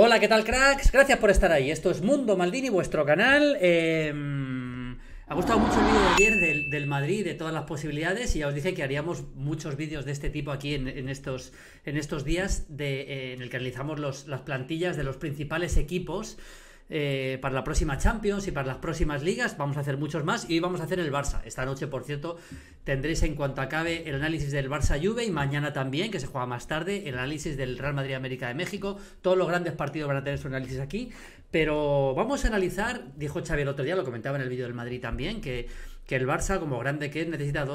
Hola, ¿qué tal, cracks? Gracias por estar ahí. Esto es Mundo Maldini, vuestro canal. Ha gustado mucho el vídeo de ayer del Madrid, de todas las posibilidades, y ya os dije que haríamos muchos vídeos de este tipo aquí en estos días en el que analizamos las plantillas de los principales equipos para la próxima Champions y para las próximas ligas. Vamos a hacer muchos más y hoy vamos a hacer el Barça. Esta noche, por cierto, tendréis en cuanto acabe el análisis del Barça-Juve, y mañana también, que se juega más tarde, el análisis del Real Madrid-América de México. Todos los grandes partidos van a tener su análisis aquí, pero vamos a analizar, dijo Xavi el otro día, lo comentaba en el vídeo del Madrid también, que el Barça, como grande que es, necesita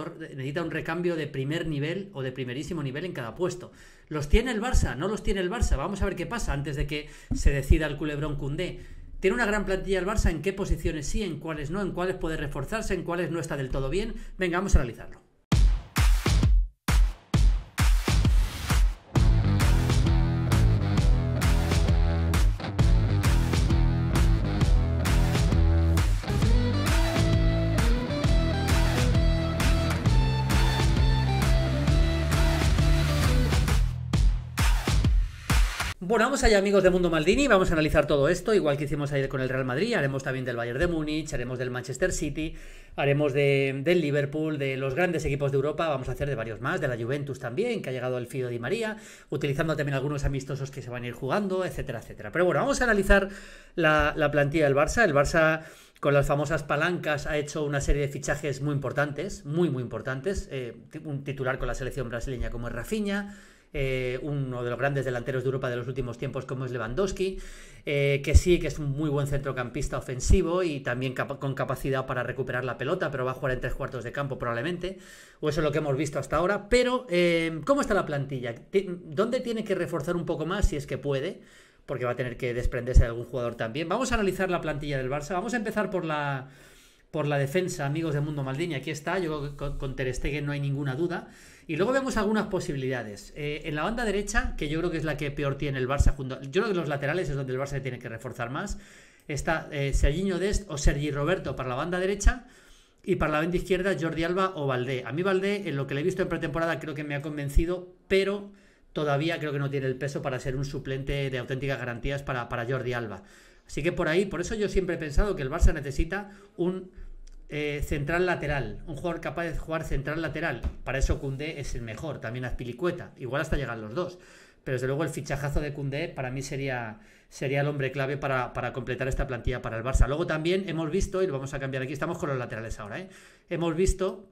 un recambio de primer nivel o de primerísimo nivel en cada puesto. ¿Los tiene el Barça? ¿No los tiene el Barça? Vamos a ver qué pasa antes de que se decida el culebrón Koundé. ¿Tiene una gran plantilla el Barça? ¿En qué posiciones sí? ¿En cuáles no? ¿En cuáles puede reforzarse? ¿En cuáles no está del todo bien? Venga, vamos a analizarlo. Bueno, vamos allá, amigos de Mundo Maldini, vamos a analizar todo esto, igual que hicimos ayer con el Real Madrid. Haremos también del Bayern de Múnich, haremos del Manchester City, haremos del Liverpool, de los grandes equipos de Europa. Vamos a hacer de varios más, de la Juventus también, que ha llegado el Fío Di María, utilizando también algunos amistosos que se van a ir jugando, etcétera, etcétera. Pero bueno, vamos a analizar la plantilla del Barça. El Barça, con las famosas palancas, ha hecho una serie de fichajes muy importantes, muy, muy importantes. Un titular con la selección brasileña como es Raphinha, uno de los grandes delanteros de Europa de los últimos tiempos como es Lewandowski, que sí, que es un muy buen centrocampista ofensivo y también con capacidad para recuperar la pelota, pero va a jugar en 3/4 de campo probablemente, o eso es lo que hemos visto hasta ahora. Pero ¿cómo está la plantilla? ¿Dónde tiene que reforzar un poco más, si es que puede? Porque va a tener que desprenderse de algún jugador también. Vamos a analizar la plantilla del Barça. Vamos a empezar por la defensa, amigos de Mundo Maldini. Aquí está, yo creo que con Ter Stegen no hay ninguna duda. Y luego vemos algunas posibilidades. En la banda derecha, que yo creo que es la que peor tiene el Barça, yo creo que los laterales es donde el Barça tiene que reforzar más. Está Sergiño Dest o Sergi Roberto para la banda derecha, y para la banda izquierda Jordi Alba o Valdé. A mí Valdé, en lo que le he visto en pretemporada, creo que me ha convencido, pero todavía creo que no tiene el peso para ser un suplente de auténticas garantías para Jordi Alba. Así que por ahí, por eso yo siempre he pensado que el Barça necesita un central lateral, un jugador capaz de jugar central lateral. Para eso Koundé es el mejor, también Azpilicueta, igual hasta llegan los dos, pero desde luego el fichajazo de Koundé para mí sería el hombre clave para completar esta plantilla para el Barça. Luego también hemos visto, y lo vamos a cambiar aquí, estamos con los laterales ahora, hemos visto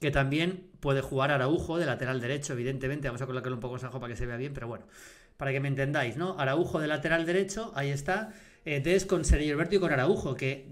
que también puede jugar Araujo de lateral derecho, evidentemente. Vamos a colocarlo un poco en saco para que se vea bien, pero bueno, para que me entendáis, ¿no? Araujo de lateral derecho, ahí está. Des con Sergi Roberto y con Araujo, que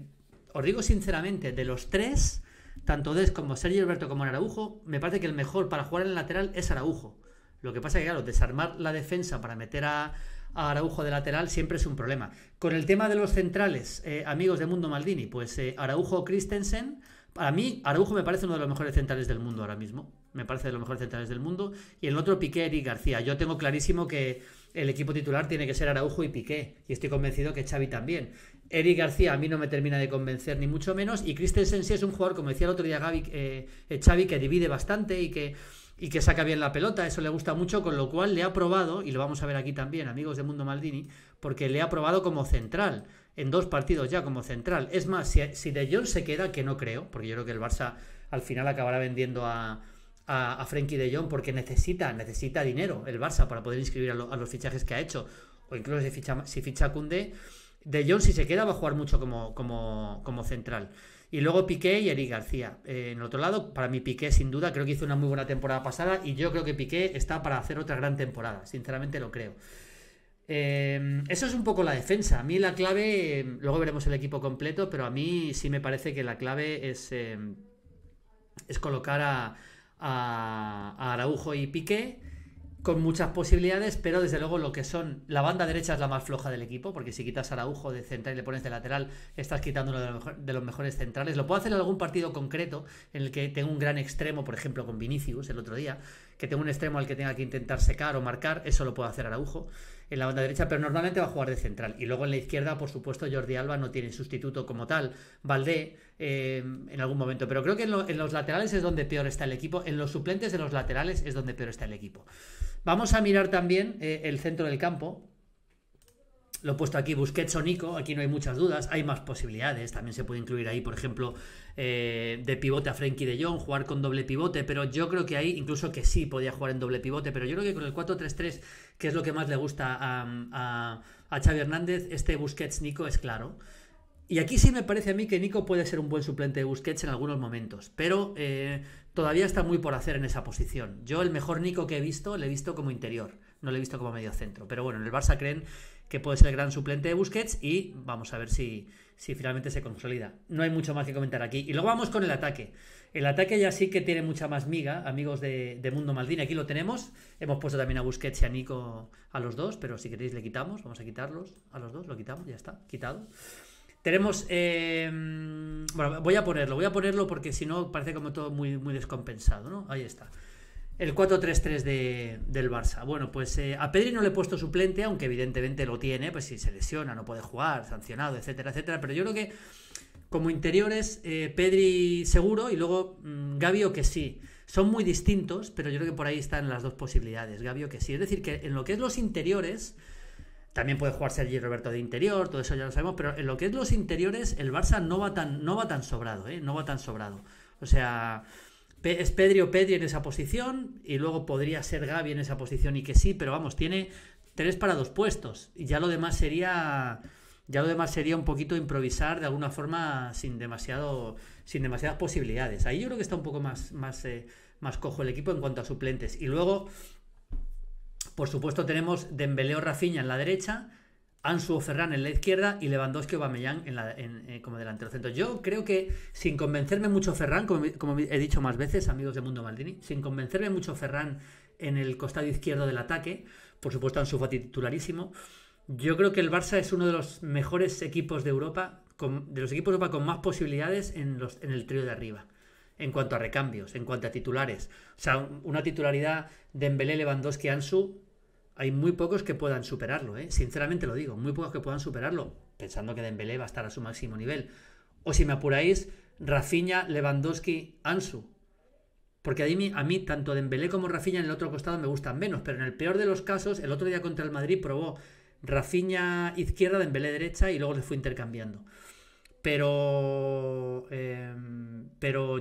os digo sinceramente, de los tres, tanto Des como Sergi Roberto como Araujo, me parece que el mejor para jugar en el lateral es Araujo. Lo que pasa es que, claro, desarmar la defensa para meter a Araujo de lateral siempre es un problema. Con el tema de los centrales, amigos de Mundo Maldini, pues Araujo, Christensen. Para mí, Araujo me parece uno de los mejores centrales del mundo ahora mismo. Me parece de los mejores centrales del mundo. Y el otro, Piqué, Eric García. Yo tengo clarísimo que el equipo titular tiene que ser Araujo y Piqué, y estoy convencido que Xavi también. Eric García a mí no me termina de convencer, ni mucho menos. Y Christensen sí es un jugador, como decía el otro día Gavi, Xavi, que divide bastante y que saca bien la pelota. Eso le gusta mucho, con lo cual le ha probado, y lo vamos a ver aquí también, amigos de Mundo Maldini, porque le ha probado como central en dos partidos ya como central. Es más, si De Jong se queda, que no creo, porque yo creo que el Barça al final acabará vendiendo a Frenkie de Jong, porque necesita dinero el Barça para poder inscribir a los fichajes que ha hecho, o incluso si ficha Koundé. De Jong, si se queda, va a jugar mucho como central. Y luego Piqué y Eric García. En el otro lado, para mí Piqué, sin duda, creo que hizo una muy buena temporada pasada, y yo creo que Piqué está para hacer otra gran temporada, sinceramente lo creo. Eso es un poco la defensa. A mí la clave, luego veremos el equipo completo, pero a mí sí me parece que la clave es colocar a Araujo y Piqué, con muchas posibilidades, pero desde luego lo que son la banda derecha es la más floja del equipo, porque si quitas a Araujo de central y le pones de lateral, estás quitando uno de los mejores centrales. Lo puedo hacer en algún partido concreto en el que tengo un gran extremo, por ejemplo con Vinicius el otro día, que tengo un extremo al que tenga que intentar secar o marcar. Eso lo puedo hacer Araujo en la banda derecha, pero normalmente va a jugar de central. Y luego en la izquierda, por supuesto, Jordi Alba no tiene sustituto como tal, Valdé en algún momento, pero creo que en los laterales es donde peor está el equipo, en los suplentes de los laterales es donde peor está el equipo. Vamos a mirar también el centro del campo, Lo he puesto aquí, Busquets o Nico, aquí no hay muchas dudas, hay más posibilidades, también se puede incluir ahí, por ejemplo, de pivote a Frenkie de Jong, jugar con doble pivote, pero yo creo que ahí, incluso que sí podía jugar en doble pivote, pero yo creo que con el 4-3-3, que es lo que más le gusta a Xavi Hernández, este Busquets-Nico es claro. Y aquí sí me parece a mí que Nico puede ser un buen suplente de Busquets en algunos momentos, pero todavía está muy por hacer en esa posición. Yo el mejor Nico que he visto, le he visto como interior, no le he visto como medio centro. Pero bueno, en el Barça creen que puede ser el gran suplente de Busquets y vamos a ver si finalmente se consolida. No hay mucho más que comentar aquí. Y luego vamos con el ataque. El ataque ya sí que tiene mucha más miga, amigos de Mundo Maldini. Aquí lo tenemos. Hemos puesto también a Busquets y a Nico a los dos, pero si queréis le quitamos. Vamos a quitarlos a los dos, lo quitamos, ya está, quitado. Tenemos, bueno, voy a ponerlo porque si no parece como todo muy, muy descompensado, ¿no? Ahí está, el 4-3-3 del Barça. Bueno, pues a Pedri no le he puesto suplente, aunque evidentemente lo tiene, pues si se lesiona, no puede jugar, sancionado, etcétera, etcétera. Pero yo creo que como interiores, Pedri seguro y luego Gavi o que sí. Son muy distintos, pero yo creo que por ahí están las dos posibilidades, Gavi o que sí. Es decir, que en lo que es los interiores... También puede jugar Sergi Roberto de interior, todo eso ya lo sabemos, pero en lo que es los interiores el Barça no va tan sobrado, ¿eh? No va tan sobrado. O sea, es Pedri o Pedri en esa posición y luego podría ser Gavi en esa posición y que sí, pero vamos, tiene 3 para 2 puestos y ya lo demás sería un poquito improvisar de alguna forma sin demasiadas posibilidades. Ahí yo creo que está un poco más cojo el equipo en cuanto a suplentes y luego... Por supuesto tenemos Dembélé o Raphinha en la derecha, Ansu o Ferran en la izquierda y Lewandowski o Aubameyang como delantero centro. Yo creo que sin convencerme mucho Ferran, como he dicho más veces, amigos de Mundo Maldini, sin convencerme mucho Ferran en el costado izquierdo del ataque, por supuesto Ansu Fati titularísimo, yo creo que el Barça es uno de los mejores equipos de Europa, con más posibilidades en el trío de arriba. En cuanto a recambios, en cuanto a titulares. O sea, una titularidad de Dembélé, Lewandowski, Ansu... Hay muy pocos que puedan superarlo, ¿eh? Sinceramente lo digo, muy pocos que puedan superarlo, pensando que Dembélé va a estar a su máximo nivel. O si me apuráis, Raphinha, Lewandowski, Ansu. Porque a mí tanto Dembélé como Raphinha en el otro costado me gustan menos, pero en el peor de los casos, el otro día contra el Madrid probó Raphinha izquierda, Dembélé derecha y luego se fue intercambiando. Pero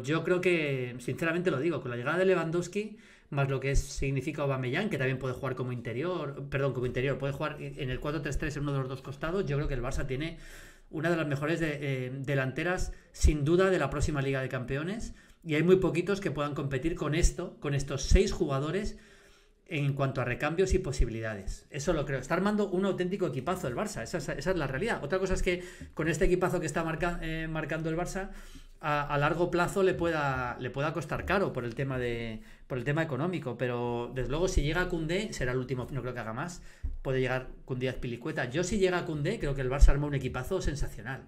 yo creo que, sinceramente lo digo, con la llegada de Lewandowski... más lo que significa Aubameyang, que también puede jugar como interior, puede jugar en el 4-3-3 en uno de los dos costados. Yo creo que el Barça tiene una de las mejores delanteras, sin duda, de la próxima Liga de Campeones, y hay muy poquitos que puedan competir con estos 6 jugadores en cuanto a recambios y posibilidades. Eso lo creo. Está armando un auténtico equipazo el Barça, esa es la realidad. Otra cosa es que con este equipazo que está marcando el Barça, a largo plazo le pueda costar caro por el tema económico, pero desde luego si llega a Koundé, será el último, no creo que haga más, puede llegar Koundé a Azpilicueta. Yo si llega a Koundé, creo que el Barça arma un equipazo sensacional.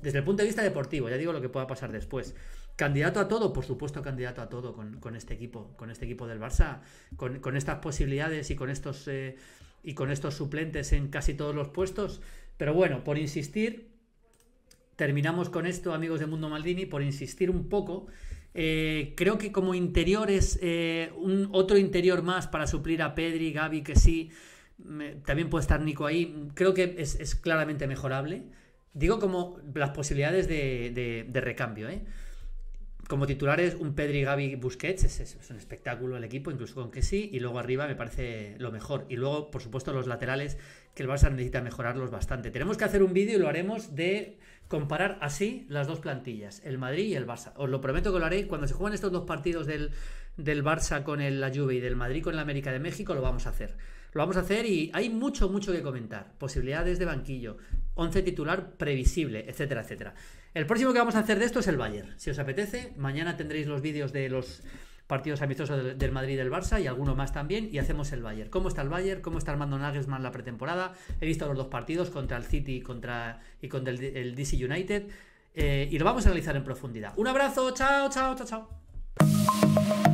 Desde el punto de vista deportivo, ya digo lo que pueda pasar después. Candidato a todo, por supuesto candidato a todo con este equipo del Barça, con estas posibilidades y con estos suplentes en casi todos los puestos, pero bueno, por insistir. Terminamos con esto, amigos de Mundo Maldini, por insistir un poco. Creo que como interiores, otro interior más para suplir a Pedri, Gavi, que sí. También puede estar Nico ahí. Creo que es claramente mejorable. Digo como las posibilidades de recambio. Como titulares, un Pedri, Gavi, Busquets. Es un espectáculo el equipo, incluso con que sí. Y luego arriba me parece lo mejor. Y luego, por supuesto, los laterales, que el Barça necesita mejorarlos bastante. Tenemos que hacer un vídeo y lo haremos de comparar así las dos plantillas, el Madrid y el Barça. Os lo prometo que lo haré. Cuando se juegan estos dos partidos del Barça con la Juve y del Madrid con el América de México, lo vamos a hacer. Lo vamos a hacer y hay mucho, mucho que comentar. Posibilidades de banquillo, 11 titular previsible, etcétera, etcétera. El próximo que vamos a hacer de esto es el Bayern. Si os apetece, mañana tendréis los vídeos de los partidos amistosos del Madrid y del Barça y alguno más también, y hacemos el Bayern. ¿Cómo está el Bayern? ¿Cómo está Armando Nagelsmann la pretemporada? He visto los dos partidos contra el City y contra el DC United y lo vamos a analizar en profundidad. Un abrazo, chao, chao, chao, chao.